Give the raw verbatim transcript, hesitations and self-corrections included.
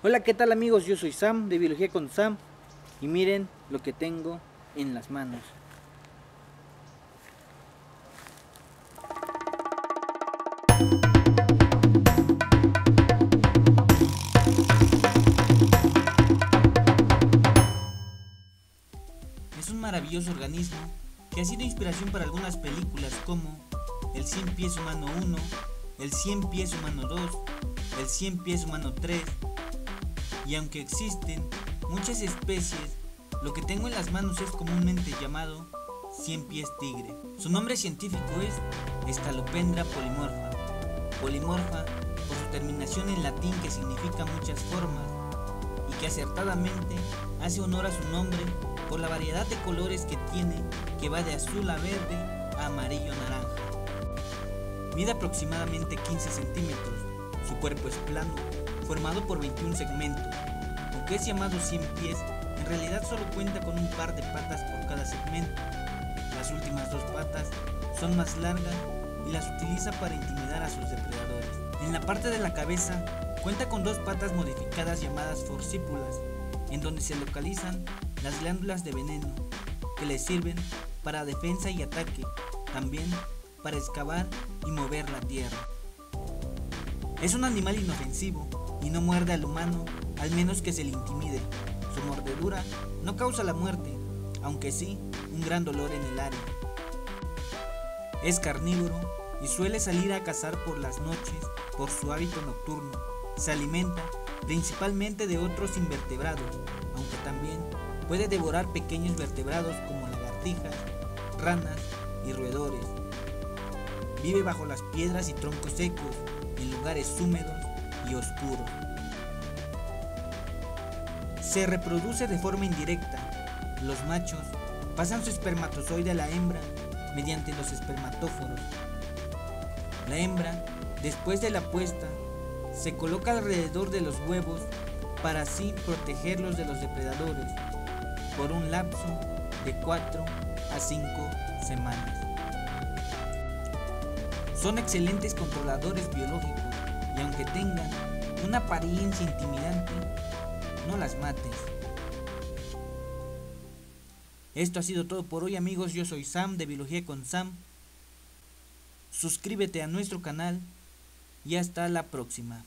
Hola, ¿qué tal amigos? Yo soy Sam, de Biología con Sam, y miren lo que tengo en las manos. Es un maravilloso organismo que ha sido inspiración para algunas películas como El ciempiés humano uno, El ciempiés humano dos, El ciempiés humano tres. Y aunque existen muchas especies, lo que tengo en las manos es comúnmente llamado ciempiés tigre. Su nombre científico es Scolopendra polymorpha. Polimorfa por su terminación en latín, que significa muchas formas, y que acertadamente hace honor a su nombre por la variedad de colores que tiene, que va de azul a verde a amarillo naranja. Mide aproximadamente quince centímetros, su cuerpo es plano, formado por veintiún segmentos, aunque es llamado cien pies, en realidad solo cuenta con un par de patas por cada segmento. Las últimas dos patas son más largas y las utiliza para intimidar a sus depredadores. En la parte de la cabeza cuenta con dos patas modificadas llamadas forcípulas, en donde se localizan las glándulas de veneno, que les sirven para defensa y ataque, también para excavar y mover la tierra. Es un animal inofensivo y no muerde al humano, al menos que se le intimide. Su mordedura no causa la muerte, aunque sí un gran dolor en el área. Es carnívoro y suele salir a cazar por las noches por su hábito nocturno. Se alimenta principalmente de otros invertebrados, aunque también puede devorar pequeños vertebrados como lagartijas, ranas y roedores. Vive bajo las piedras y troncos secos, en lugares húmedos y oscuros. Se reproduce de forma indirecta. Los machos pasan su espermatozoide a la hembra mediante los espermatóforos. La hembra, después de la puesta, se coloca alrededor de los huevos para así protegerlos de los depredadores por un lapso de cuatro a cinco semanas. Son excelentes controladores biológicos, y aunque tengan una apariencia intimidante, no las mates. Esto ha sido todo por hoy amigos, yo soy Sam de Biología con Sam. Suscríbete a nuestro canal y hasta la próxima.